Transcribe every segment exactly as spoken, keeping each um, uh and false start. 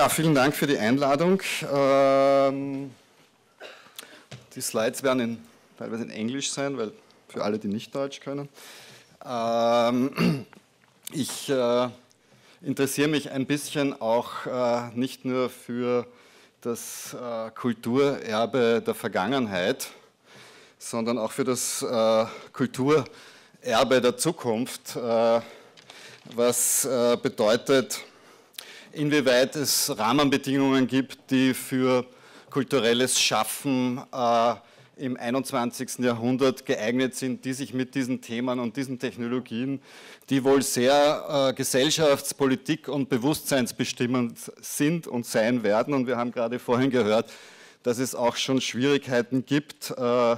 Ja, vielen Dank für die Einladung. Ähm, die Slides werden in, teilweise in Englisch sein, weil für alle, die nicht Deutsch können. Ähm, ich äh, interessiere mich ein bisschen auch äh, nicht nur für das äh, Kulturerbe der Vergangenheit, sondern auch für das äh, Kulturerbe der Zukunft, äh, was äh, bedeutet, inwieweit es Rahmenbedingungen gibt, die für kulturelles Schaffen äh, im einundzwanzigsten Jahrhundert geeignet sind, die sich mit diesen Themen und diesen Technologien, die wohl sehr äh, gesellschaftspolitik- und bewusstseinsbestimmend sind und sein werden. Und wir haben gerade vorhin gehört, dass es auch schon Schwierigkeiten gibt, äh,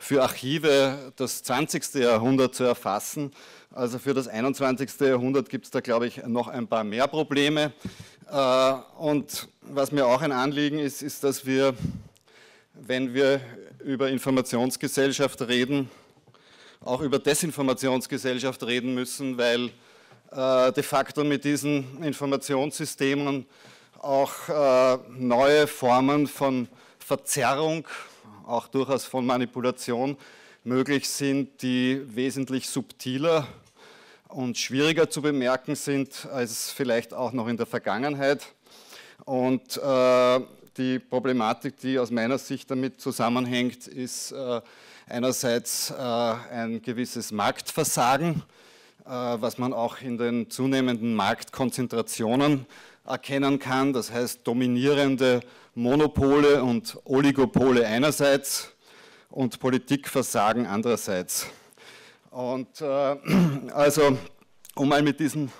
für Archive das zwanzigste Jahrhundert zu erfassen. Also für das einundzwanzigste Jahrhundert gibt es da, glaube ich, noch ein paar mehr Probleme. Und was mir auch ein Anliegen ist, ist, dass wir, wenn wir über Informationsgesellschaft reden, auch über Desinformationsgesellschaft reden müssen, weil de facto mit diesen Informationssystemen auch neue Formen von Verzerrung, auch durchaus von Manipulation, möglich sind, die wesentlich subtiler und schwieriger zu bemerken sind, als vielleicht auch noch in der Vergangenheit. Und äh, die Problematik, die aus meiner Sicht damit zusammenhängt, ist äh, einerseits äh, ein gewisses Marktversagen, äh, was man auch in den zunehmenden Marktkonzentrationen erkennen kann, das heißt dominierende Monopole und Oligopole einerseits und Politikversagen andererseits. Und äh, also, um mal mit diesem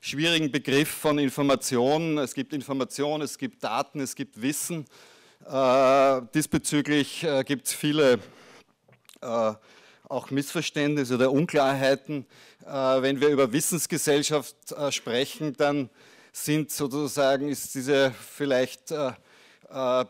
schwierigen Begriff von Information, es gibt Information, es gibt Daten, es gibt Wissen, äh, diesbezüglich äh, gibt es viele äh, auch Missverständnisse oder Unklarheiten. Äh, wenn wir über Wissensgesellschaft äh, sprechen, dann sind sozusagen, ist diese vielleicht äh,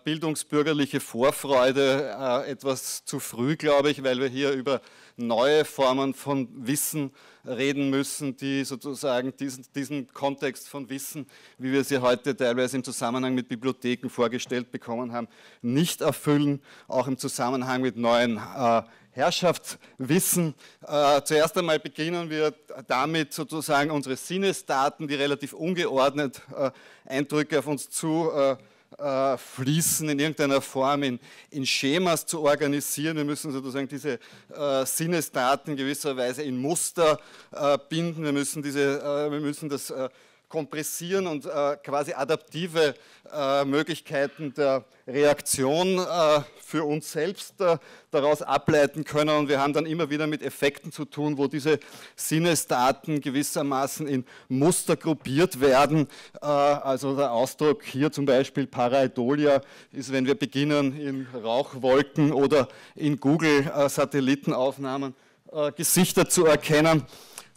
bildungsbürgerliche Vorfreude äh, etwas zu früh, glaube ich, weil wir hier über neue Formen von Wissen reden müssen, die sozusagen diesen, diesen Kontext von Wissen, wie wir sie heute teilweise im Zusammenhang mit Bibliotheken vorgestellt bekommen haben, nicht erfüllen, auch im Zusammenhang mit neuen äh, Herrschaftswissen. Äh, zuerst einmal beginnen wir damit, sozusagen unsere Sinnesdaten, die relativ ungeordnet äh, Eindrücke auf uns zu äh, Äh, fließen, in irgendeiner Form in, in Schemas zu organisieren. Wir müssen sozusagen diese äh, Sinnesdaten gewisserweise in Muster äh, binden. Wir müssen, diese, äh, wir müssen das äh, kompressieren und äh, quasi adaptive äh, Möglichkeiten der Reaktion äh, für uns selbst äh, daraus ableiten können. Und wir haben dann immer wieder mit Effekten zu tun, wo diese Sinnesdaten gewissermaßen in Muster gruppiert werden. Äh, also der Ausdruck hier zum Beispiel Pareidolia ist, wenn wir beginnen, in Rauchwolken oder in Google-Satellitenaufnahmen äh, äh, Gesichter zu erkennen.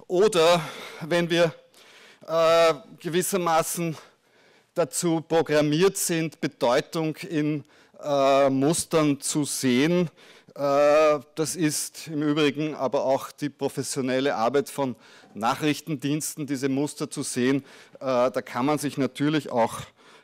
Oder wenn wir Äh, gewissermaßen dazu programmiert sind, Bedeutung in äh, Mustern zu sehen. Äh, das ist im Übrigen aber auch die professionelle Arbeit von Nachrichtendiensten, diese Muster zu sehen. Äh, da kann man sich natürlich auch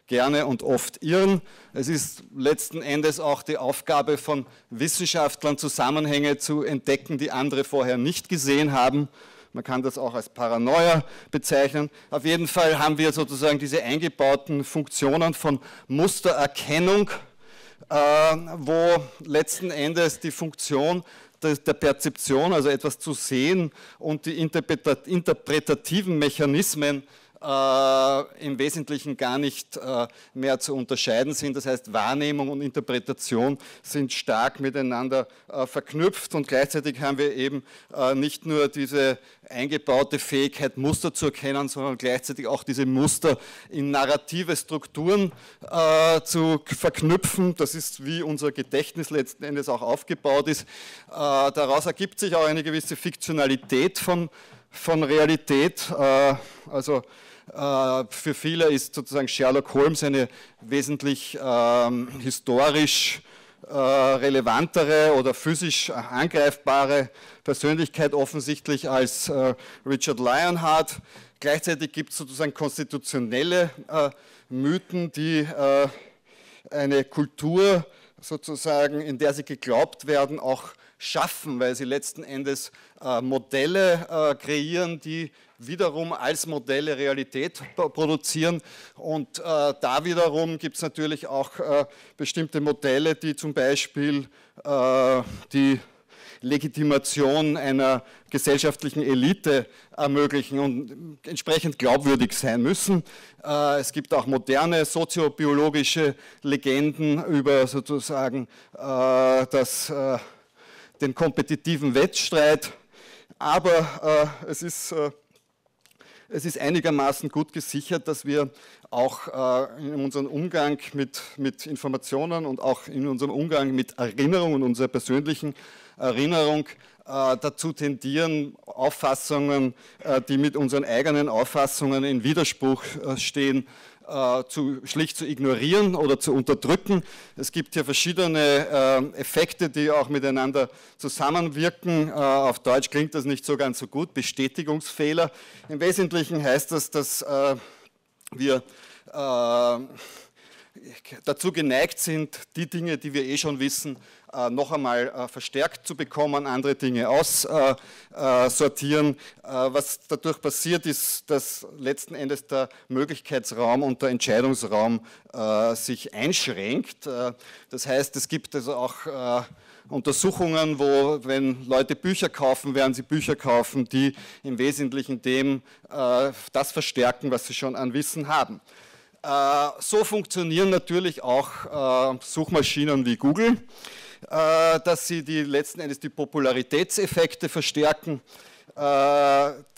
gerne und oft irren. Es ist letzten Endes auch die Aufgabe von Wissenschaftlern, Zusammenhänge zu entdecken, die andere vorher nicht gesehen haben. Man kann das auch als Paranoia bezeichnen. Auf jeden Fall haben wir sozusagen diese eingebauten Funktionen von Mustererkennung, äh, wo letzten Endes die Funktion der, der Perzeption, also etwas zu sehen, und die interpretat- interpretativen Mechanismen äh, im Wesentlichen gar nicht äh, mehr zu unterscheiden sind. Das heißt, Wahrnehmung und Interpretation sind stark miteinander äh, verknüpft, und gleichzeitig haben wir eben äh, nicht nur diese eingebaute Fähigkeit, Muster zu erkennen, sondern gleichzeitig auch diese Muster in narrative Strukturen äh, zu verknüpfen. Das ist, wie unser Gedächtnis letzten Endes auch aufgebaut ist. Äh, daraus ergibt sich auch eine gewisse Fiktionalität von, von Realität. Äh, also äh, für viele ist sozusagen Sherlock Holmes eine wesentlich äh, historisch äh, relevantere oder physisch angreifbare Persönlichkeit offensichtlich als äh, Richard Lionheart. Gleichzeitig gibt es sozusagen konstitutionelle äh, Mythen, die äh, eine Kultur sozusagen, in der sie geglaubt werden, auch schaffen, weil sie letzten Endes äh, Modelle äh, kreieren, die wiederum als Modelle Realität produzieren. Und äh, da wiederum gibt es natürlich auch äh, bestimmte Modelle, die zum Beispiel äh, die Legitimation einer gesellschaftlichen Elite ermöglichen und entsprechend glaubwürdig sein müssen. Es gibt auch moderne soziobiologische Legenden über sozusagen das, den kompetitiven Wettstreit, aber es ist, es ist einigermaßen gut gesichert, dass wir auch in unserem Umgang mit, mit Informationen und auch in unserem Umgang mit Erinnerungen, unserer persönlichen Erinnerung äh, dazu tendieren, Auffassungen, äh, die mit unseren eigenen Auffassungen in Widerspruch äh, stehen, äh, zu, schlicht zu ignorieren oder zu unterdrücken. Es gibt hier verschiedene äh, Effekte, die auch miteinander zusammenwirken. Äh, auf Deutsch klingt das nicht so ganz so gut, Bestätigungsfehler. Im Wesentlichen heißt das, dass äh, wir äh, dazu geneigt sind, die Dinge, die wir eh schon wissen, äh, noch einmal äh, verstärkt zu bekommen, andere Dinge aussortieren. Äh, äh, was dadurch passiert, ist, dass letzten Endes der Möglichkeitsraum und der Entscheidungsraum äh, sich einschränkt. Äh, das heißt, es gibt also auch äh, Untersuchungen, wo, wenn Leute Bücher kaufen, werden sie Bücher kaufen, die im Wesentlichen dem äh, das verstärken, was sie schon an Wissen haben. So funktionieren natürlich auch Suchmaschinen wie Google, dass sie die, letzten Endes die Popularitätseffekte verstärken.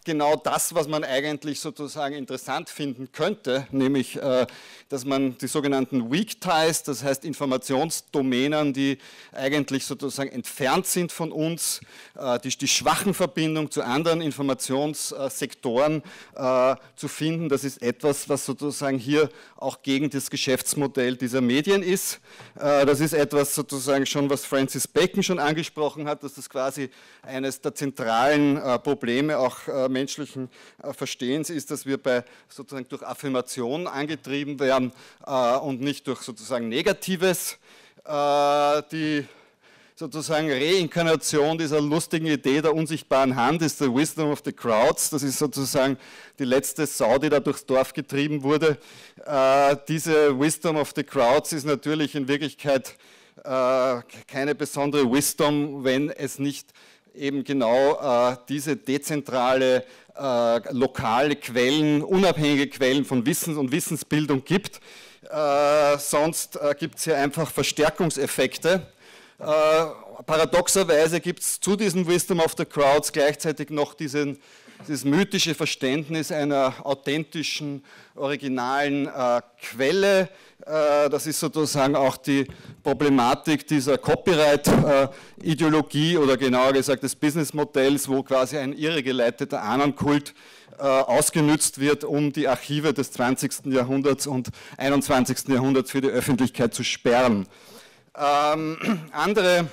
Genau das, was man eigentlich sozusagen interessant finden könnte, nämlich, dass man die sogenannten Weak Ties, das heißt Informationsdomänen, die eigentlich sozusagen entfernt sind von uns, die, die schwachen Verbindungen zu anderen Informationssektoren zu finden, das ist etwas, was sozusagen hier auch gegen das Geschäftsmodell dieser Medien ist. Das ist etwas sozusagen schon, was Francis Bacon schon angesprochen hat, dass das quasi eines der zentralen Probleme auch äh, menschlichen äh, Verstehens ist, dass wir bei, sozusagen durch Affirmation angetrieben werden äh, und nicht durch sozusagen Negatives. Äh, die sozusagen Reinkarnation dieser lustigen Idee der unsichtbaren Hand ist the Wisdom of the Crowds, das ist sozusagen die letzte Sau, die da durchs Dorf getrieben wurde. Äh, diese Wisdom of the Crowds ist natürlich in Wirklichkeit äh, keine besondere Wisdom, wenn es nicht eben genau äh, diese dezentrale, äh, lokale Quellen, unabhängige Quellen von Wissen und Wissensbildung gibt. Äh, sonst äh, gibt es hier einfach Verstärkungseffekte. Äh, paradoxerweise gibt es zu diesem Wisdom of the Crowds gleichzeitig noch diesen, dieses mythische Verständnis einer authentischen, originalen äh, Quelle. Äh, das ist sozusagen auch die Problematik dieser Copyright-Ideologie äh, oder genauer gesagt des Businessmodells, wo quasi ein irregeleiteter Ahnenkult äh, ausgenutzt wird, um die Archive des zwanzigsten Jahrhunderts und einundzwanzigsten Jahrhunderts für die Öffentlichkeit zu sperren. Ähm, andere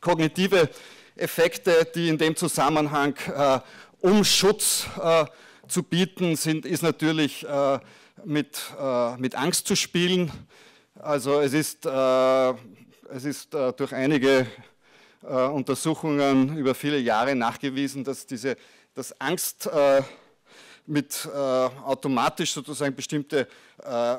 kognitive Effekte, die in dem Zusammenhang äh, um Schutz äh, zu bieten sind, ist natürlich äh, mit, äh, mit Angst zu spielen. Also es ist, äh, es ist äh, durch einige äh, Untersuchungen über viele Jahre nachgewiesen, dass, diese, dass Angst äh, mit äh, automatisch sozusagen bestimmte äh,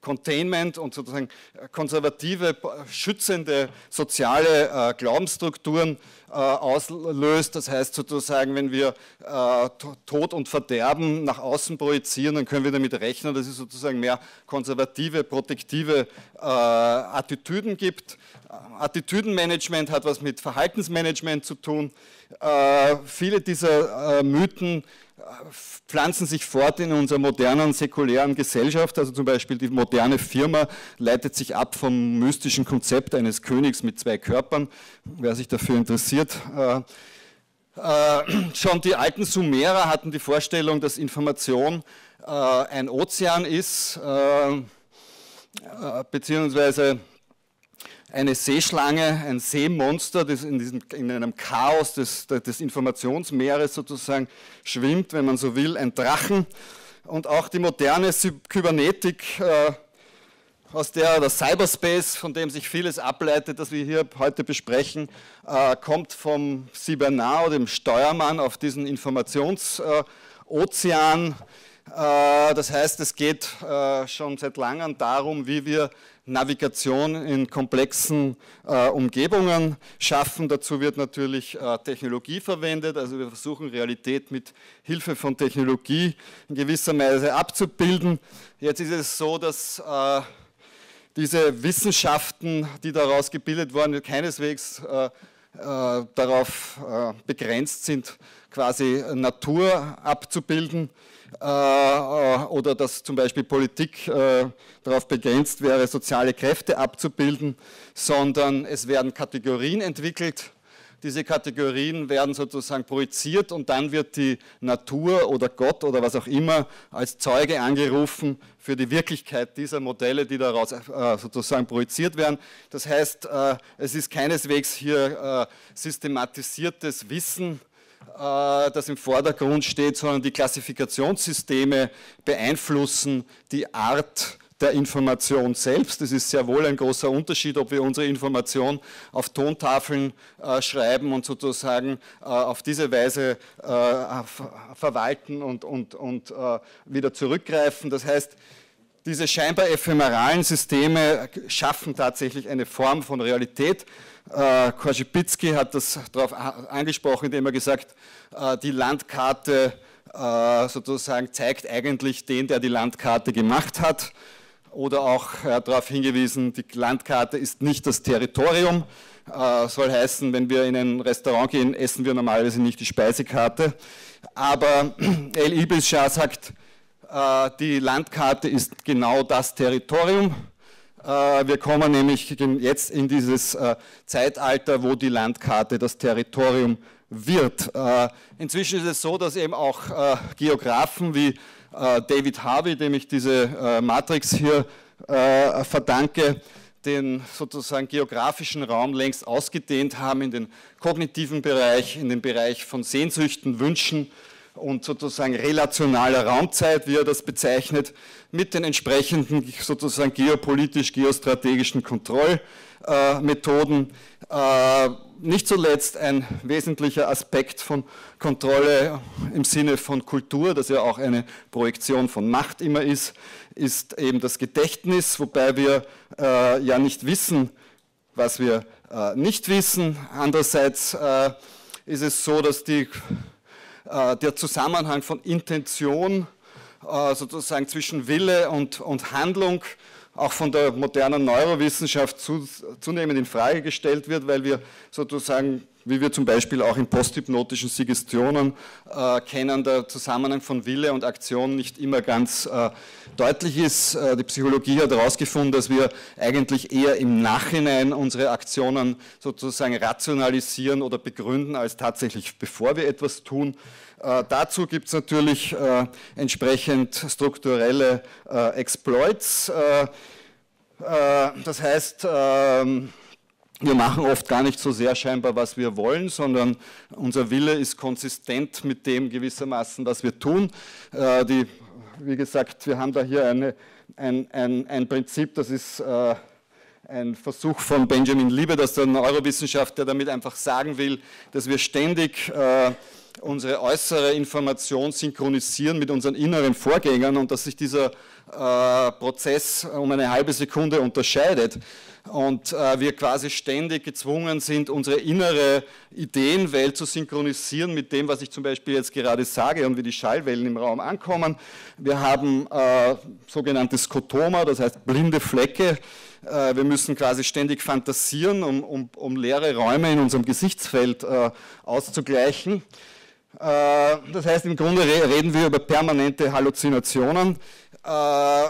Containment und sozusagen konservative, schützende soziale äh, Glaubensstrukturen äh, auslöst. Das heißt sozusagen, wenn wir äh, Tod und Verderben nach außen projizieren, dann können wir damit rechnen, dass es sozusagen mehr konservative, protektive äh, Attitüden gibt. Attitüdenmanagement hat was mit Verhaltensmanagement zu tun. Äh, viele dieser äh, Mythen pflanzen sich fort in unserer modernen, säkulären Gesellschaft. Also zum Beispiel die moderne Firma leitet sich ab vom mystischen Konzept eines Königs mit zwei Körpern, wer sich dafür interessiert. Äh, äh, schon die alten Sumerer hatten die Vorstellung, dass Information äh, ein Ozean ist, äh, äh, beziehungsweise eine Seeschlange, ein Seemonster, das in, diesem, in einem Chaos des, des Informationsmeeres sozusagen schwimmt, wenn man so will, ein Drachen. Und auch die moderne Kybernetik, äh, aus der der Cyberspace, von dem sich vieles ableitet, das wir hier heute besprechen, äh, kommt vom Cybernau, dem Steuermann, auf diesen Informationsozean. Äh, äh, das heißt, es geht äh, schon seit langem darum, wie wir Navigation in komplexen äh, Umgebungen schaffen. Dazu wird natürlich äh, Technologie verwendet, also wir versuchen Realität mit Hilfe von Technologie in gewisser Weise abzubilden. Jetzt ist es so, dass äh, diese Wissenschaften, die daraus gebildet wurden, keineswegs äh, äh, darauf äh, begrenzt sind, quasi Natur abzubilden. Oder dass zum Beispiel Politik äh, darauf begrenzt wäre, soziale Kräfte abzubilden, sondern es werden Kategorien entwickelt. Diese Kategorien werden sozusagen projiziert und dann wird die Natur oder Gott oder was auch immer als Zeuge angerufen für die Wirklichkeit dieser Modelle, die daraus äh, sozusagen projiziert werden. Das heißt, äh, es ist keineswegs hier äh, systematisiertes Wissen, das im Vordergrund steht, sondern die Klassifikationssysteme beeinflussen die Art der Information selbst. Es ist sehr wohl ein großer Unterschied, ob wir unsere Information auf Tontafeln äh, schreiben und sozusagen äh, auf diese Weise äh, verwalten und, und, und äh, wieder zurückgreifen. Das heißt, diese scheinbar ephemeralen Systeme schaffen tatsächlich eine Form von Realität. Korzybski hat das darauf angesprochen, indem er gesagt, die Landkarte sozusagen zeigt eigentlich den, der die Landkarte gemacht hat. Oder auch darauf hingewiesen, die Landkarte ist nicht das Territorium. Soll heißen, wenn wir in ein Restaurant gehen, essen wir normalerweise nicht die Speisekarte. Aber El Ibishah sagt, die Landkarte ist genau das Territorium. Wir kommen nämlich jetzt in dieses Zeitalter, wo die Landkarte das Territorium wird. Inzwischen ist es so, dass eben auch Geografen wie David Harvey, dem ich diese Matrix hier verdanke, den sozusagen geografischen Raum längst ausgedehnt haben in den kognitiven Bereich, in den Bereich von Sehnsüchten, Wünschen und sozusagen relationaler Raumzeit, wie er das bezeichnet, mit den entsprechenden sozusagen geopolitisch-geostrategischen Kontrollmethoden. Äh, äh, nicht zuletzt ein wesentlicher Aspekt von Kontrolle im Sinne von Kultur, das ja auch eine Projektion von Macht immer ist, ist eben das Gedächtnis, wobei wir äh, ja nicht wissen, was wir äh, nicht wissen. Andererseits äh, ist es so, dass die der Zusammenhang von Intention, sozusagen zwischen Wille und, und Handlung, auch von der modernen Neurowissenschaft zu, zunehmend in Frage gestellt wird, weil wir sozusagen, wie wir zum Beispiel auch in posthypnotischen Suggestionen äh, kennen, der Zusammenhang von Wille und Aktion nicht immer ganz äh, deutlich ist. Äh, die Psychologie hat herausgefunden, dass wir eigentlich eher im Nachhinein unsere Aktionen sozusagen rationalisieren oder begründen, als tatsächlich bevor wir etwas tun. Äh, dazu gibt es natürlich äh, entsprechend strukturelle äh, Exploits. Äh, äh, das heißt, äh, wir machen oft gar nicht so sehr scheinbar, was wir wollen, sondern unser Wille ist konsistent mit dem gewissermaßen, was wir tun. Äh, die, wie gesagt, wir haben da hier eine, ein, ein, ein Prinzip, das ist äh, ein Versuch von Benjamin Libet aus der Neurowissenschaft, der damit einfach sagen will, dass wir ständig äh, unsere äußere Information synchronisieren mit unseren inneren Vorgängern und dass sich dieser äh, Prozess um eine halbe Sekunde unterscheidet. Und äh, wir quasi ständig gezwungen sind, unsere innere Ideenwelt zu synchronisieren mit dem, was ich zum Beispiel jetzt gerade sage und wie die Schallwellen im Raum ankommen. Wir haben äh, sogenannte Skotoma, das heißt blinde Flecke. Äh, wir müssen quasi ständig fantasieren, um, um, um leere Räume in unserem Gesichtsfeld äh, auszugleichen. Äh, das heißt, im Grunde reden wir über permanente Halluzinationen. Äh,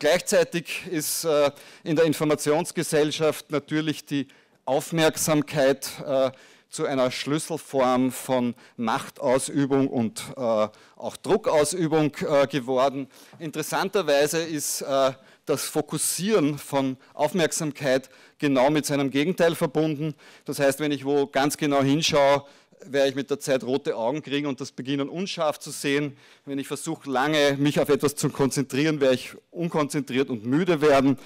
Gleichzeitig ist äh, in der Informationsgesellschaft natürlich die Aufmerksamkeit äh, zu einer Schlüsselform von Machtausübung und äh, auch Druckausübung äh, geworden. Interessanterweise ist äh, das Fokussieren von Aufmerksamkeit genau mit seinem Gegenteil verbunden. Das heißt, wenn ich wo ganz genau hinschaue, werde ich mit der Zeit rote Augen kriegen und das beginnen unscharf zu sehen. Wenn ich versuche, lange mich auf etwas zu konzentrieren, werde ich unkonzentriert und müde werden.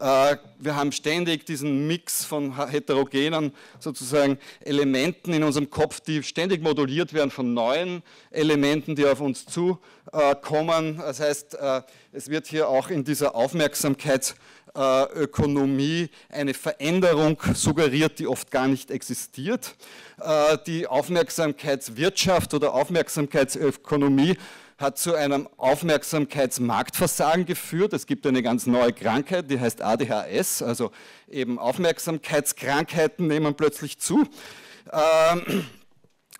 Wir haben ständig diesen Mix von heterogenen sozusagen Elementen in unserem Kopf, die ständig moduliert werden von neuen Elementen, die auf uns zukommen. Das heißt, es wird hier auch in dieser Aufmerksamkeitsökonomie eine Veränderung suggeriert, die oft gar nicht existiert. Die Aufmerksamkeitswirtschaft oder Aufmerksamkeitsökonomie hat zu einem Aufmerksamkeitsmarktversagen geführt. Es gibt eine ganz neue Krankheit, die heißt A D H S, also eben Aufmerksamkeitskrankheiten nehmen plötzlich zu.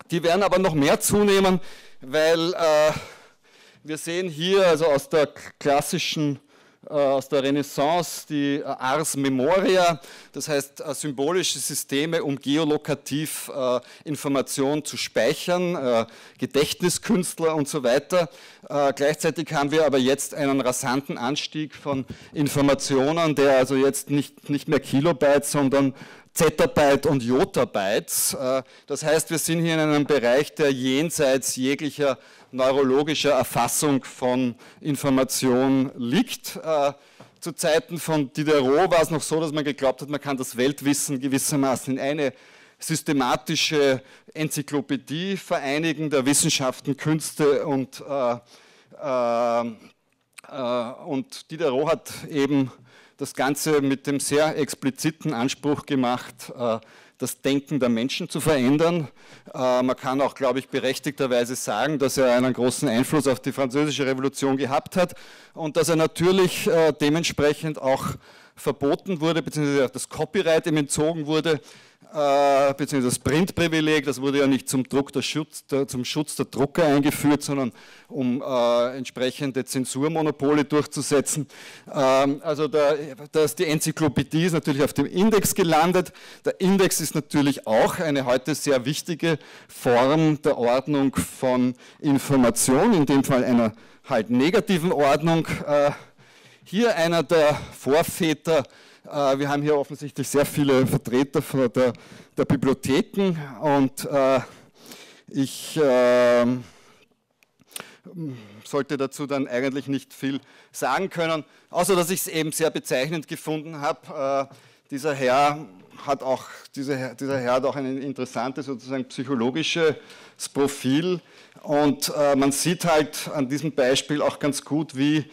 Die werden aber noch mehr zunehmen, weil wir sehen hier also aus der klassischen aus der Renaissance, die Ars Memoria, das heißt symbolische Systeme, um geolokativ äh, Informationen zu speichern, äh, Gedächtniskünstler und so weiter. Äh, gleichzeitig haben wir aber jetzt einen rasanten Anstieg von Informationen, der also jetzt nicht, nicht mehr Kilobytes, sondern Zettabyte und Jottabytes. Das heißt, wir sind hier in einem Bereich, der jenseits jeglicher neurologischer Erfassung von Information liegt. Zu Zeiten von Diderot war es noch so, dass man geglaubt hat, man kann das Weltwissen gewissermaßen in eine systematische Enzyklopädie vereinigen der Wissenschaften, Künste und, äh, äh, und Diderot hat eben das Ganze mit dem sehr expliziten Anspruch gemacht, das Denken der Menschen zu verändern. Man kann auch, glaube ich, berechtigterweise sagen, dass er einen großen Einfluss auf die Französische Revolution gehabt hat und dass er natürlich dementsprechend auch verboten wurde, beziehungsweise auch das Copyright ihm entzogen wurde, beziehungsweise das Printprivileg, das wurde ja nicht zum, Druck der Schutz, der, zum Schutz der Drucker eingeführt, sondern um äh, entsprechende Zensurmonopole durchzusetzen. Ähm, also da, das, die Enzyklopädie ist natürlich auf dem Index gelandet. Der Index ist natürlich auch eine heute sehr wichtige Form der Ordnung von Information, in dem Fall einer halt negativen Ordnung. Äh, hier einer der Vorväter. Wir haben hier offensichtlich sehr viele Vertreter der, der Bibliotheken und äh, ich äh, sollte dazu dann eigentlich nicht viel sagen können, außer dass ich es eben sehr bezeichnend gefunden habe. Äh, dieser Herr hat auch, dieser, dieser Herr hat auch ein interessantes sozusagen psychologisches Profil und äh, man sieht halt an diesem Beispiel auch ganz gut, wie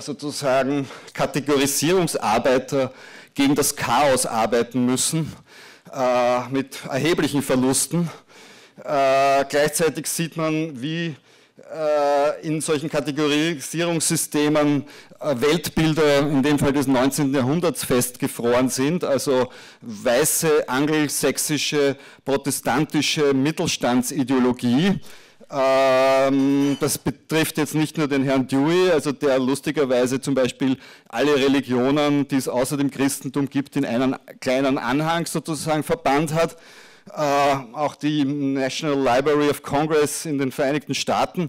sozusagen Kategorisierungsarbeiter gegen das Chaos arbeiten müssen, äh, mit erheblichen Verlusten. Äh, gleichzeitig sieht man, wie äh, in solchen Kategorisierungssystemen äh, Weltbilder, in dem Fall des neunzehnten Jahrhunderts, festgefroren sind, also weiße, angelsächsische, protestantische Mittelstandsideologie. Das betrifft jetzt nicht nur den Herrn Dewey, also der lustigerweise zum Beispiel alle Religionen, die es außer dem Christentum gibt, in einen kleinen Anhang sozusagen verbannt hat. Auch die National Library of Congress in den Vereinigten Staaten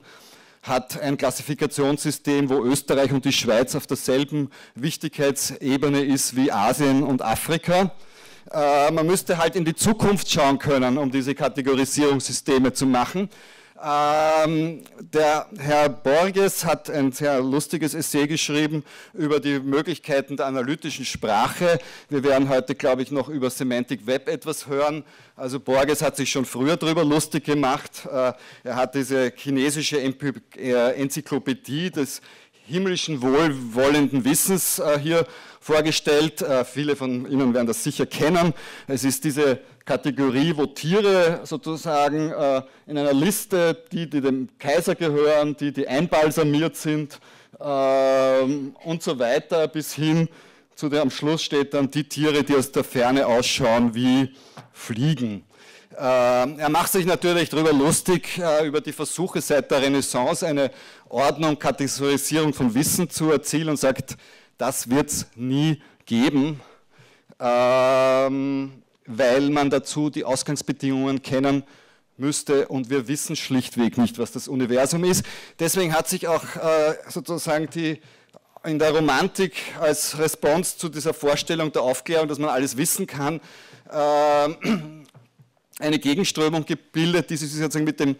hat ein Klassifikationssystem, wo Österreich und die Schweiz auf derselben Wichtigkeitsebene ist wie Asien und Afrika. Man müsste halt in die Zukunft schauen können, um diese Kategorisierungssysteme zu machen. Ähm, der Herr Borges hat ein sehr lustiges Essay geschrieben über die Möglichkeiten der analytischen Sprache. Wir werden heute, glaube ich, noch über Semantic Web etwas hören. Also Borges hat sich schon früher darüber lustig gemacht. Äh, er hat diese chinesische Enzyklopädie des himmlischen wohlwollenden Wissens äh, hier vorgestellt. Äh, viele von Ihnen werden das sicher kennen. Es ist diese Kategorie, wo Tiere sozusagen äh, in einer Liste, die, die dem Kaiser gehören, die, die einbalsamiert sind ähm, und so weiter, bis hin zu der am Schluss steht dann die Tiere, die aus der Ferne ausschauen wie Fliegen. Ähm, er macht sich natürlich darüber lustig, äh, über die Versuche seit der Renaissance eine Ordnung, Kategorisierung von Wissen zu erzielen und sagt, das wird es nie geben. Ähm, weil man dazu die Ausgangsbedingungen kennen müsste und wir wissen schlichtweg nicht, was das Universum ist. Deswegen hat sich auch äh, sozusagen die in der Romantik als Response zu dieser Vorstellung der Aufklärung, dass man alles wissen kann, eine Gegenströmung gebildet, die sich sozusagen mit dem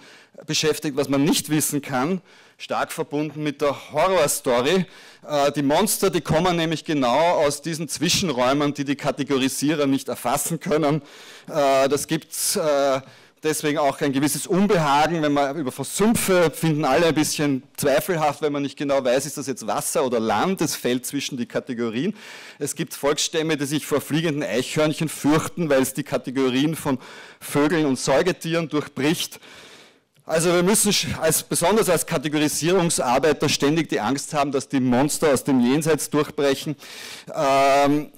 beschäftigt, was man nicht wissen kann, stark verbunden mit der Horrorstory. Die Monster, die kommen nämlich genau aus diesen Zwischenräumen, die die Kategorisierer nicht erfassen können. Das gibt es deswegen auch ein gewisses Unbehagen, wenn man über Sümpfe, finden alle ein bisschen zweifelhaft, wenn man nicht genau weiß, ist das jetzt Wasser oder Land, es fällt zwischen die Kategorien. Es gibt Volksstämme, die sich vor fliegenden Eichhörnchen fürchten, weil es die Kategorien von Vögeln und Säugetieren durchbricht. Also wir müssen als, besonders als Kategorisierungsarbeiter ständig die Angst haben, dass die Monster aus dem Jenseits durchbrechen. Ähm,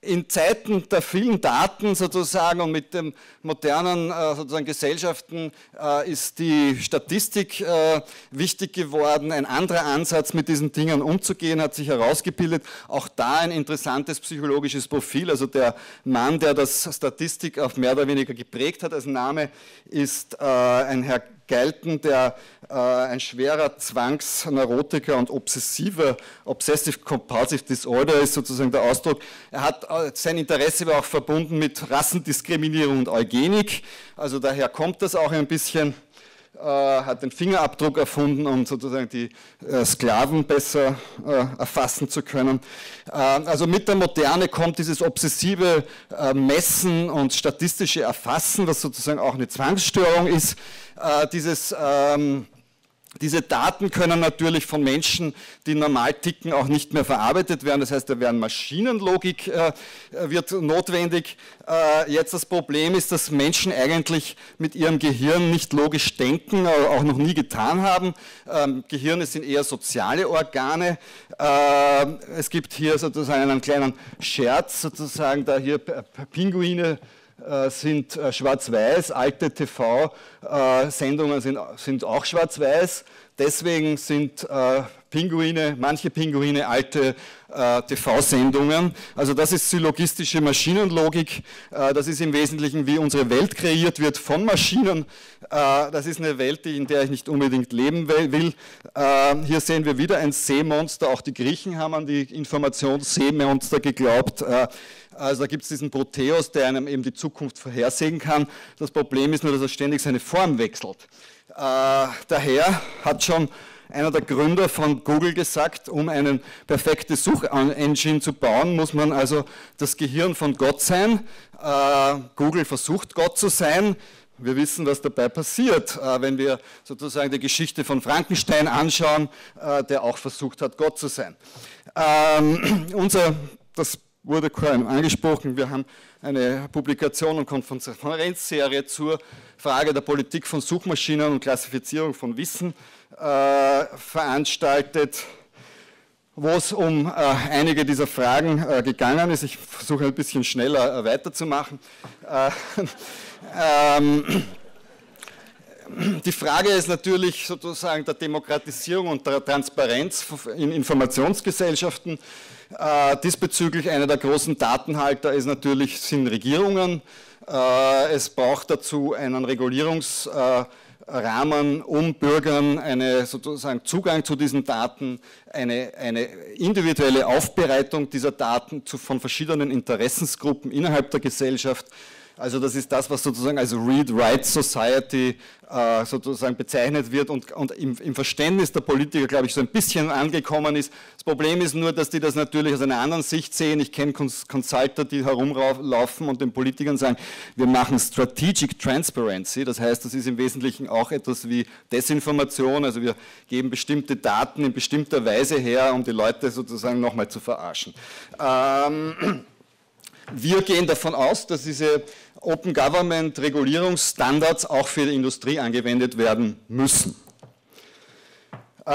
in Zeiten der vielen Daten sozusagen und mit den modernen äh, sozusagen Gesellschaften äh, ist die Statistik äh, wichtig geworden. Ein anderer Ansatz, mit diesen Dingen umzugehen, hat sich herausgebildet. Auch da ein interessantes psychologisches Profil. Also der Mann, der das Statistik auf mehr oder weniger geprägt hat als Name, ist äh, ein Herr Galton, der äh, ein schwerer Zwangsneurotiker und obsessiver, Obsessive Compulsive Disorder ist sozusagen der Ausdruck. Er hat, sein Interesse war auch verbunden mit Rassendiskriminierung und Eugenik, also daher kommt das auch ein bisschen, äh, hat den Fingerabdruck erfunden, um sozusagen die äh, Sklaven besser äh, erfassen zu können. Äh, also mit der Moderne kommt dieses obsessive äh, Messen und statistische Erfassen, was sozusagen auch eine Zwangsstörung ist. Äh, dieses, ähm, diese Daten können natürlich von Menschen, die normal ticken, auch nicht mehr verarbeitet werden. Das heißt, da werden Maschinenlogik äh, wird notwendig. Äh, jetzt das Problem ist, dass Menschen eigentlich mit ihrem Gehirn nicht logisch denken, auch noch nie getan haben. Ähm, Gehirne sind eher soziale Organe. Äh, es gibt hier sozusagen einen kleinen Scherz, sozusagen, da hier Pinguine sind schwarz-weiß, alte T V-Sendungen sind, sind auch schwarz-weiß, deswegen sind Pinguine, manche Pinguine alte T V-Sendungen. Also das ist syllogistische Maschinenlogik, das ist im Wesentlichen, wie unsere Welt kreiert wird von Maschinen. Das ist eine Welt, in der ich nicht unbedingt leben will. Hier sehen wir wieder ein Seemonster, auch die Griechen haben an die Information Seemonster geglaubt. Also da gibt es diesen Proteus, der einem eben die Zukunft vorhersehen kann. Das Problem ist nur, dass er ständig seine Form wechselt. Äh, daher hat schon einer der Gründer von Google gesagt, um eine perfekte Suchengine zu bauen, muss man also das Gehirn von Gott sein. Äh, Google versucht, Gott zu sein. Wir wissen, was dabei passiert, wenn wir sozusagen die Geschichte von Frankenstein anschauen, der auch versucht hat, Gott zu sein. Ähm, unser, das wurde angesprochen, wir haben eine Publikation und Konferenzserie zur Frage der Politik von Suchmaschinen und Klassifizierung von Wissen äh, veranstaltet, wo es um äh, einige dieser Fragen äh, gegangen ist. Ich versuche ein bisschen schneller äh, weiterzumachen. Äh, ähm, Die Frage ist natürlich sozusagen der Demokratisierung und der Transparenz in Informationsgesellschaften. Äh, diesbezüglich einer der großen Datenhalter ist natürlich, sind Regierungen. Äh, es braucht dazu einen Regulierungsrahmen, äh, um Bürgern eine, sozusagen Zugang zu diesen Daten, eine, eine individuelle Aufbereitung dieser Daten zu, von verschiedenen Interessensgruppen innerhalb der Gesellschaft. Also das ist das, was sozusagen als Read-Write-Society äh, sozusagen bezeichnet wird und, und im, im Verständnis der Politiker, glaube ich, so ein bisschen angekommen ist. Das Problem ist nur, dass die das natürlich aus einer anderen Sicht sehen. Ich kenne Cons Consulter, die herumlaufen und den Politikern sagen, wir machen Strategic Transparency. Das heißt, das ist im Wesentlichen auch etwas wie Desinformation. Also wir geben bestimmte Daten in bestimmter Weise her, um die Leute sozusagen nochmal zu verarschen. Ähm, wir gehen davon aus, dass diese Open Government Regulierungsstandards auch für die Industrie angewendet werden müssen. Äh,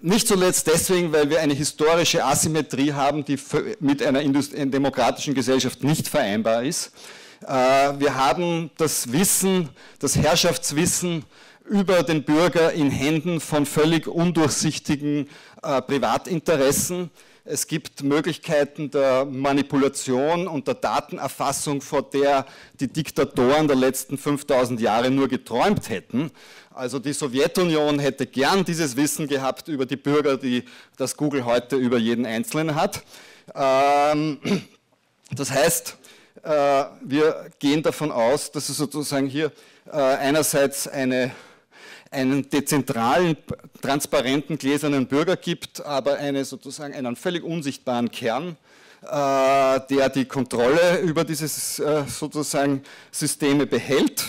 nicht zuletzt deswegen, weil wir eine historische Asymmetrie haben, die für, mit einer Industrie- demokratischen Gesellschaft nicht vereinbar ist. Äh, wir haben das Wissen, das Herrschaftswissen über den Bürger in Händen von völlig undurchsichtigen äh, Privatinteressen. Es gibt Möglichkeiten der Manipulation und der Datenerfassung, vor der die Diktatoren der letzten fünftausend Jahre nur geträumt hätten. Also die Sowjetunion hätte gern dieses Wissen gehabt über die Bürger, die das Google heute über jeden Einzelnen hat. Das heißt, wir gehen davon aus, dass es sozusagen hier einerseits eine... einen dezentralen, transparenten, gläsernen Bürger gibt, aber eine, sozusagen einen völlig unsichtbaren Kern, äh, der die Kontrolle über dieses äh, sozusagen Systeme behält.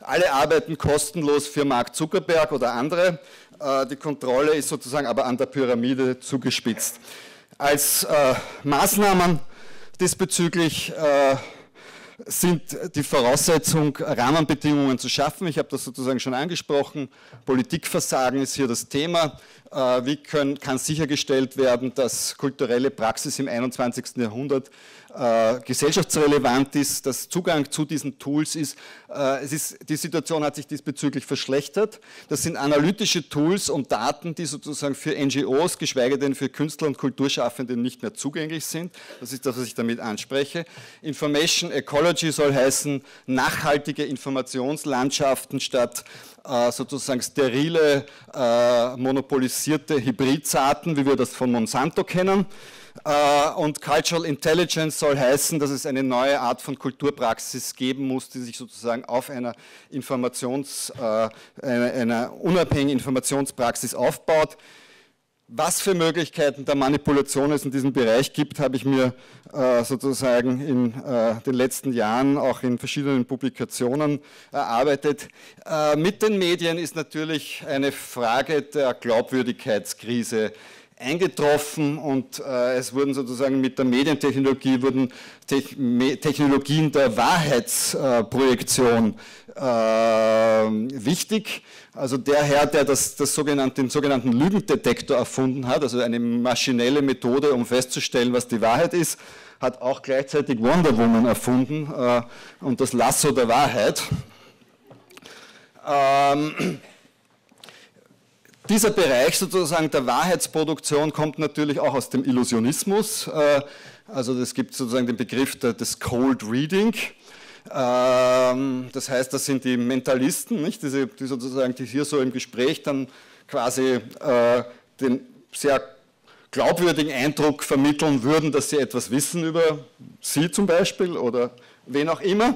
Alle arbeiten kostenlos für Mark Zuckerberg oder andere. Äh, die Kontrolle ist sozusagen aber an der Pyramide zugespitzt. Als äh, Maßnahmen diesbezüglich äh, sind die Voraussetzung, Rahmenbedingungen zu schaffen. Ich habe das sozusagen schon angesprochen. Politikversagen ist hier das Thema. Wie können, kann sichergestellt werden, dass kulturelle Praxis im einundzwanzigsten Jahrhundert äh, gesellschaftsrelevant ist, dass Zugang zu diesen Tools ist. Äh, es ist. Die Situation hat sich diesbezüglich verschlechtert. Das sind analytische Tools und Daten, die sozusagen für N G Os, geschweige denn für Künstler und Kulturschaffende nicht mehr zugänglich sind. Das ist das, was ich damit anspreche. Information Ecology soll heißen, nachhaltige Informationslandschaften statt äh, sozusagen sterile, äh, monopolisierte Hybridsaaten, wie wir das von Monsanto kennen. Und Cultural Intelligence soll heißen, dass es eine neue Art von Kulturpraxis geben muss, die sich sozusagen auf einer, Informations, einer unabhängigen Informationspraxis aufbaut. Was für Möglichkeiten der Manipulation es in diesem Bereich gibt, habe ich mir sozusagen in den letzten Jahren auch in verschiedenen Publikationen erarbeitet. Mit den Medien ist natürlich eine Frage der Glaubwürdigkeitskrise eingetroffen und es wurden sozusagen mit der Medientechnologie wurden Technologien der Wahrheitsprojektion wichtig. Also der Herr, der das, das sogenannte, den sogenannten Lügendetektor erfunden hat, also eine maschinelle Methode, um festzustellen, was die Wahrheit ist, hat auch gleichzeitig Wonder Woman erfunden äh, und das Lasso der Wahrheit. Ähm, dieser Bereich sozusagen der Wahrheitsproduktion kommt natürlich auch aus dem Illusionismus. Äh, also es gibt sozusagen den Begriff der, des Cold Reading. Das heißt, das sind die Mentalisten, nicht? Diese, die sozusagen die hier so im Gespräch dann quasi äh, den sehr glaubwürdigen Eindruck vermitteln würden, dass sie etwas wissen über sie zum Beispiel oder wen auch immer.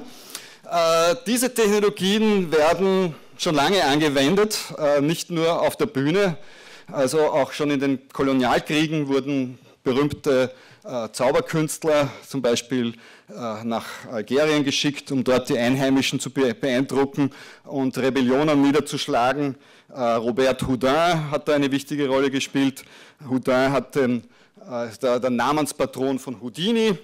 Äh, diese Technologien werden schon lange angewendet, äh, nicht nur auf der Bühne, also auch schon in den Kolonialkriegen wurden berühmte äh, Zauberkünstler zum Beispiel äh, nach Algerien geschickt, um dort die Einheimischen zu be beeindrucken und Rebellionen niederzuschlagen. Äh, Robert-Houdin hat da eine wichtige Rolle gespielt. Houdin hat den, äh, der, der Namenspatron von Houdini, äh,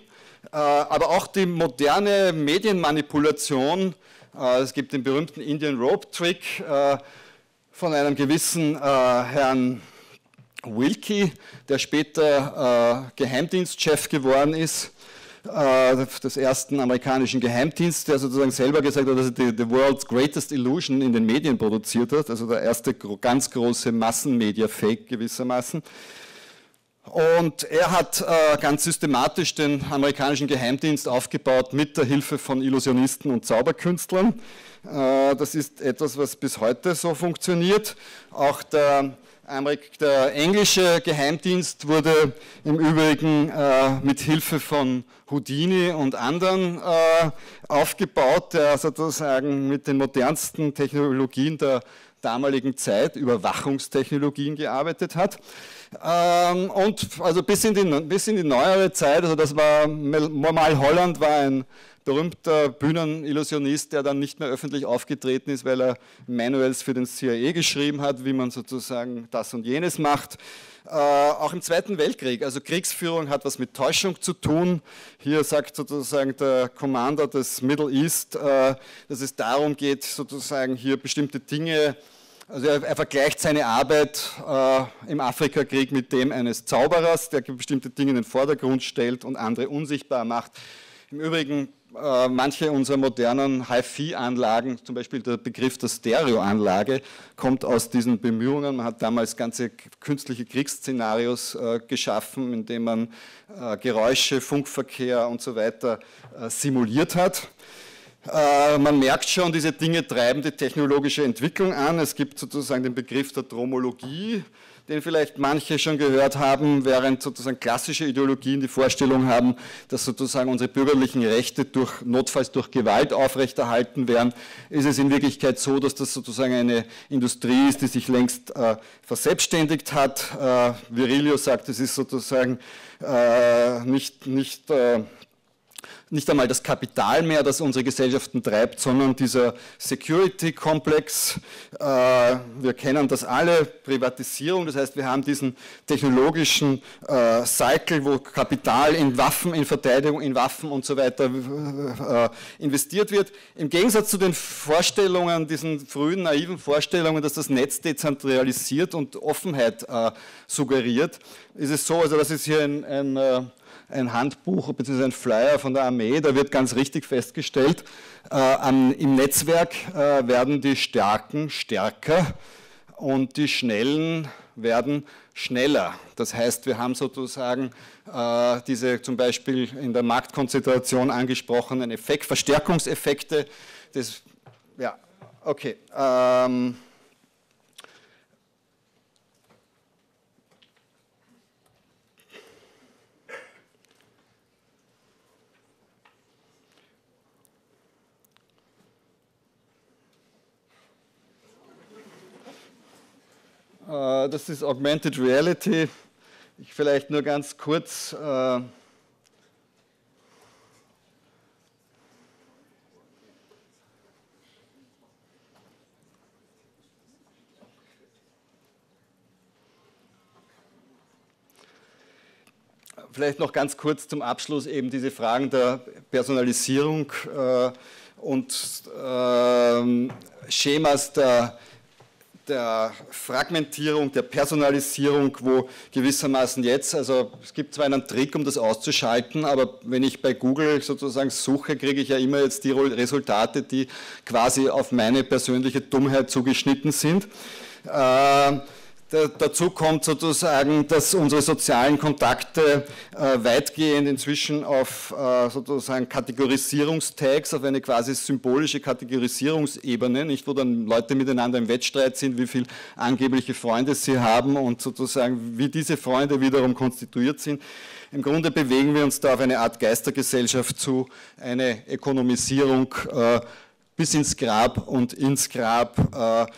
aber auch die moderne Medienmanipulation. Äh, es gibt den berühmten Indian Rope Trick äh, von einem gewissen äh, Herrn Wilkie, der später äh, Geheimdienstchef geworden ist, äh, des ersten amerikanischen Geheimdienstes, der sozusagen selber gesagt hat, dass er die, the world's greatest illusion in den Medien produziert hat, also der erste ganz große Massenmedia-Fake gewissermaßen. Und er hat äh, ganz systematisch den amerikanischen Geheimdienst aufgebaut mit der Hilfe von Illusionisten und Zauberkünstlern. Äh, das ist etwas, was bis heute so funktioniert. Auch der Der englische Geheimdienst wurde im Übrigen äh, mit Hilfe von Houdini und anderen äh, aufgebaut, der sozusagen mit den modernsten Technologien der damaligen Zeit, Überwachungstechnologien, gearbeitet hat. Ähm, und also bis in, die, bis in die neuere Zeit, also das war Mormal Holland, war ein berühmter Bühnenillusionist, der dann nicht mehr öffentlich aufgetreten ist, weil er Manuals für den C I A geschrieben hat, wie man sozusagen das und jenes macht. Äh, auch im Zweiten Weltkrieg, also Kriegsführung hat was mit Täuschung zu tun. Hier sagt sozusagen der Commander des Middle East, äh, dass es darum geht, sozusagen hier bestimmte Dinge, also er, er vergleicht seine Arbeit äh, im Afrikakrieg mit dem eines Zauberers, der bestimmte Dinge in den Vordergrund stellt und andere unsichtbar macht. Im Übrigen äh, manche unserer modernen Hi-Fi-Anlagen, zum Beispiel der Begriff der Stereoanlage, kommt aus diesen Bemühungen. Man hat damals ganze künstliche Kriegsszenarios äh, geschaffen, indem man äh, Geräusche, Funkverkehr und so weiter äh, simuliert hat. Man merkt schon, diese Dinge treiben die technologische Entwicklung an. Es gibt sozusagen den Begriff der Dromologie, den vielleicht manche schon gehört haben, während sozusagen klassische Ideologien die Vorstellung haben, dass sozusagen unsere bürgerlichen Rechte durch, notfalls durch Gewalt aufrechterhalten werden, ist es in Wirklichkeit so, dass das sozusagen eine Industrie ist, die sich längst äh, verselbstständigt hat. Äh, Virilio sagt, es ist sozusagen äh, nicht... nicht äh, nicht einmal das Kapital mehr, das unsere Gesellschaften treibt, sondern dieser Security-Komplex. Wir kennen das alle, Privatisierung, das heißt, wir haben diesen technologischen Cycle, wo Kapital in Waffen, in Verteidigung, in Waffen und so weiter investiert wird. Im Gegensatz zu den Vorstellungen, diesen frühen, naiven Vorstellungen, dass das Netz dezentralisiert und Offenheit suggeriert, ist es so, also das ist hier ein... ein ein Handbuch bzw. ein Flyer von der Armee, da wird ganz richtig festgestellt, äh, an, im Netzwerk äh, werden die Starken stärker und die Schnellen werden schneller. Das heißt, wir haben sozusagen äh, diese zum Beispiel in der Marktkonzentration angesprochenen Effekt, Verstärkungseffekte. Das, ja, okay. Ähm, Das ist Augmented Reality. Ich vielleicht nur ganz kurz. Äh, vielleicht noch ganz kurz zum Abschluss eben diese Fragen der Personalisierung äh, und äh, Schemas der der Fragmentierung, der Personalisierung, wo gewissermaßen jetzt, also es gibt zwar einen Trick, um das auszuschalten, aber wenn ich bei Google sozusagen suche, kriege ich ja immer jetzt die Resultate, die quasi auf meine persönliche Dummheit zugeschnitten sind. Äh, Dazu kommt sozusagen, dass unsere sozialen Kontakte äh, weitgehend inzwischen auf äh, sozusagen Kategorisierungstags, auf eine quasi symbolische Kategorisierungsebene, nicht, wo dann Leute miteinander im Wettstreit sind, wie viele angebliche Freunde sie haben und sozusagen wie diese Freunde wiederum konstituiert sind. Im Grunde bewegen wir uns da auf eine Art Geistergesellschaft zu, eine Ökonomisierung äh, bis ins Grab und ins Grab. Äh,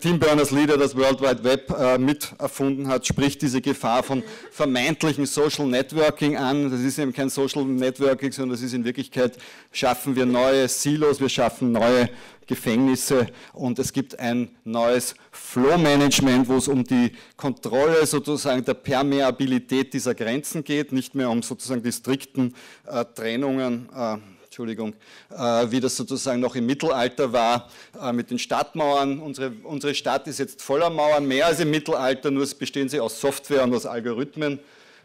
Tim Berners-Lee, der das World Wide Web äh, mit erfunden hat, spricht diese Gefahr von vermeintlichen Social Networking an. Das ist eben kein Social Networking, sondern das ist in Wirklichkeit, schaffen wir neue Silos, wir schaffen neue Gefängnisse und es gibt ein neues Flow-Management, wo es um die Kontrolle sozusagen der Permeabilität dieser Grenzen geht, nicht mehr um sozusagen die strikten äh, Trennungen, äh, Entschuldigung, äh, wie das sozusagen noch im Mittelalter war, äh, mit den Stadtmauern. Unsere, unsere Stadt ist jetzt voller Mauern, mehr als im Mittelalter, nur bestehen sie aus Software und aus Algorithmen.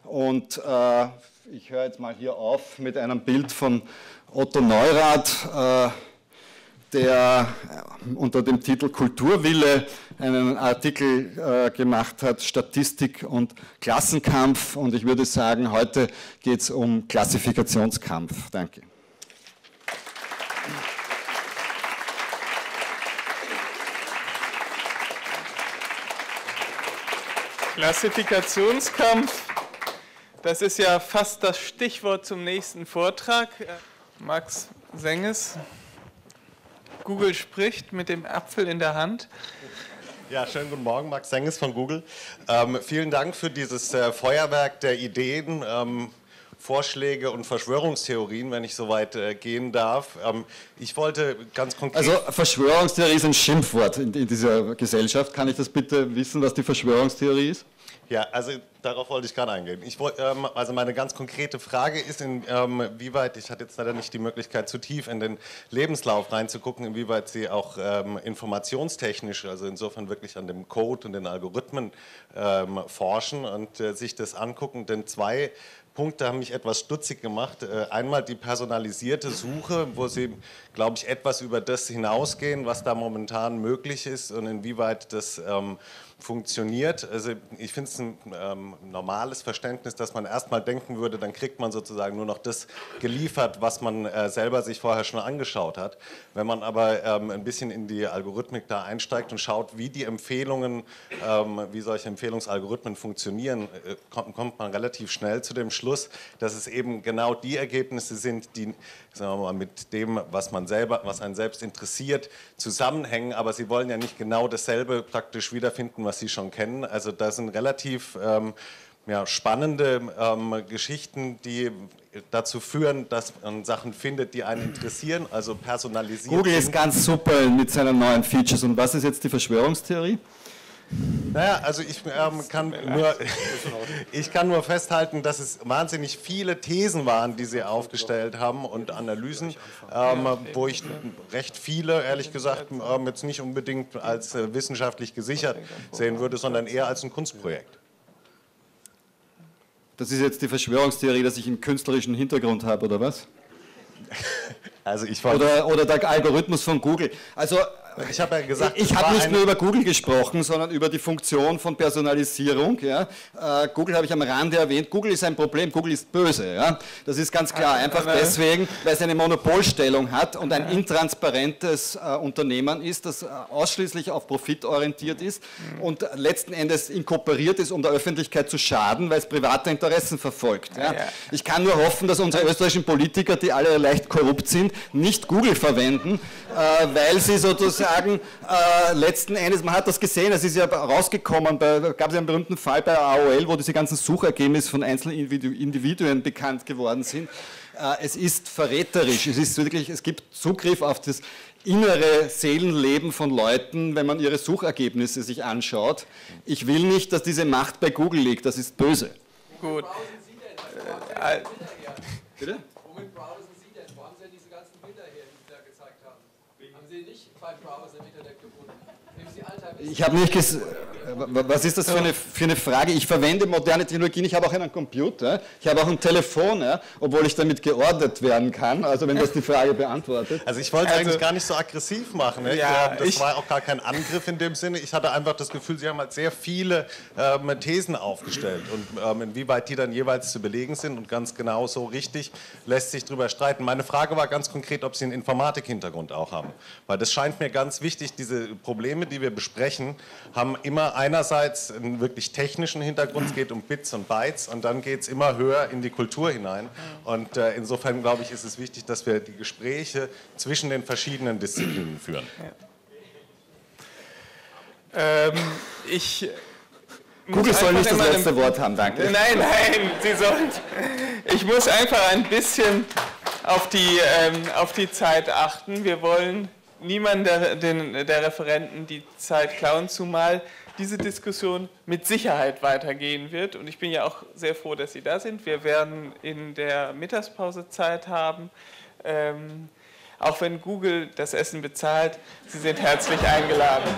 Und äh, ich höre jetzt mal hier auf mit einem Bild von Otto Neurath, äh, der unter dem Titel Kulturwille einen Artikel äh, gemacht hat, Statistik und Klassenkampf. Und ich würde sagen, heute geht es um Klassifikationskampf. Danke. Klassifikationskampf, das ist ja fast das Stichwort zum nächsten Vortrag. Max Senges, Google spricht mit dem Apfel in der Hand. Ja, schönen guten Morgen, Max Senges von Google. Ähm, vielen Dank für dieses äh, Feuerwerk der Ideen. Ähm, Vorschläge und Verschwörungstheorien, wenn ich so weit äh, gehen darf. Ähm, ich wollte ganz konkret... Also Verschwörungstheorie ist ein Schimpfwort in, in dieser Gesellschaft. Kann ich das bitte wissen, was die Verschwörungstheorie ist? Ja, also darauf wollte ich gerade eingehen. Ich wollte, ähm, also meine ganz konkrete Frage ist, inwieweit, ähm, ich hatte jetzt leider nicht die Möglichkeit, zu tief in den Lebenslauf reinzugucken, inwieweit Sie auch ähm, informationstechnisch, also insofern wirklich an dem Code und den Algorithmen ähm, forschen und äh, sich das angucken, denn zwei Punkte haben mich etwas stutzig gemacht. Einmal die personalisierte Suche, wo Sie, glaube ich, etwas über das hinausgehen, was da momentan möglich ist und inwieweit das ähm, funktioniert. Also ich finde es ein ähm, normales Verständnis, dass man erstmal denken würde, dann kriegt man sozusagen nur noch das geliefert, was man äh, selber sich vorher schon angeschaut hat. Wenn man aber ähm, ein bisschen in die Algorithmik da einsteigt und schaut, wie die Empfehlungen, ähm, wie solche Empfehlungsalgorithmen funktionieren, äh, kommt, kommt man relativ schnell zu dem Schluss, dass es eben genau die Ergebnisse sind, die, sagen wir mal, mit dem, was man selber, was einen selbst interessiert, zusammenhängen. Aber sie wollen ja nicht genau dasselbe praktisch wiederfinden, was sie schon kennen. Also da sind relativ ähm, ja, spannende ähm, Geschichten, die dazu führen, dass man Sachen findet, die einen interessieren, also personalisiert. Google ist ganz super mit seinen neuen Features. Und was ist jetzt die Verschwörungstheorie? Naja, also ich, ähm, kann nur, ich kann nur festhalten, dass es wahnsinnig viele Thesen waren, die Sie aufgestellt haben und Analysen, ähm, wo ich recht viele, ehrlich gesagt, ähm, jetzt nicht unbedingt als äh, wissenschaftlich gesichert sehen würde, sondern eher als ein Kunstprojekt. Das ist jetzt die Verschwörungstheorie, dass ich einen künstlerischen Hintergrund habe, oder was? Also ich oder, oder der Algorithmus von Google. Also ich habe ja gesagt, ich, ich habe nicht nur über Google gesprochen, sondern über die Funktion von Personalisierung. Ja. Äh, Google habe ich am Rande erwähnt. Google ist ein Problem, Google ist böse. Ja. Das ist ganz klar, einfach deswegen, weil es eine Monopolstellung hat und ein intransparentes äh, Unternehmen ist, das äh, ausschließlich auf Profit orientiert ist und letzten Endes inkorporiert ist, um der Öffentlichkeit zu schaden, weil es private Interessen verfolgt. Ja. Ich kann nur hoffen, dass unsere österreichischen Politiker, die alle leicht korrupt sind, nicht Google verwenden, äh, weil sie sozusagen Sagen, äh, letzten Endes, man hat das gesehen, es ist ja rausgekommen, da gab es einen berühmten Fall bei A O L, wo diese ganzen Suchergebnisse von einzelnen Individu Individuen bekannt geworden sind. Äh, es ist verräterisch, es ist wirklich, es gibt Zugriff auf das innere Seelenleben von Leuten, wenn man ihre Suchergebnisse sich anschaut. Ich will nicht, dass diese Macht bei Google liegt, das ist böse. Gut. Äh, äh, bitte? Ich habe nicht gesagt, was ist das für eine, für eine Frage? Ich verwende moderne Technologien, ich habe auch einen Computer, ich habe auch ein Telefon, ja, obwohl ich damit geordnet werden kann, also wenn das die Frage beantwortet. Also ich wollte es also, eigentlich gar nicht so aggressiv machen, ne? Ja, das ich, war auch gar kein Angriff in dem Sinne, ich hatte einfach das Gefühl, Sie haben halt sehr viele ähm, Thesen aufgestellt und ähm, inwieweit die dann jeweils zu belegen sind und ganz genau so richtig lässt sich drüber streiten. Meine Frage war ganz konkret, ob Sie einen Informatik-Hintergrund auch haben, weil das scheint mir ganz wichtig, diese Probleme, die wir besprechen, haben immer einerseits einen wirklich technischen Hintergrund, es geht um Bits und Bytes und dann geht es immer höher in die Kultur hinein und äh, insofern glaube ich, ist es wichtig, dass wir die Gespräche zwischen den verschiedenen Disziplinen führen. Ja. Ähm, ich Google soll nicht das letzte Wort haben, danke. Nein, nein, Sie sollen. Ich muss einfach ein bisschen auf die, ähm, auf die Zeit achten. Wir wollen niemand der, den, der Referenten die Zeit klauen, zumal diese Diskussion mit Sicherheit weitergehen wird. Und ich bin ja auch sehr froh, dass Sie da sind. Wir werden in der Mittagspause Zeit haben. Ähm, auch wenn Google das Essen bezahlt, Sie sind herzlich eingeladen.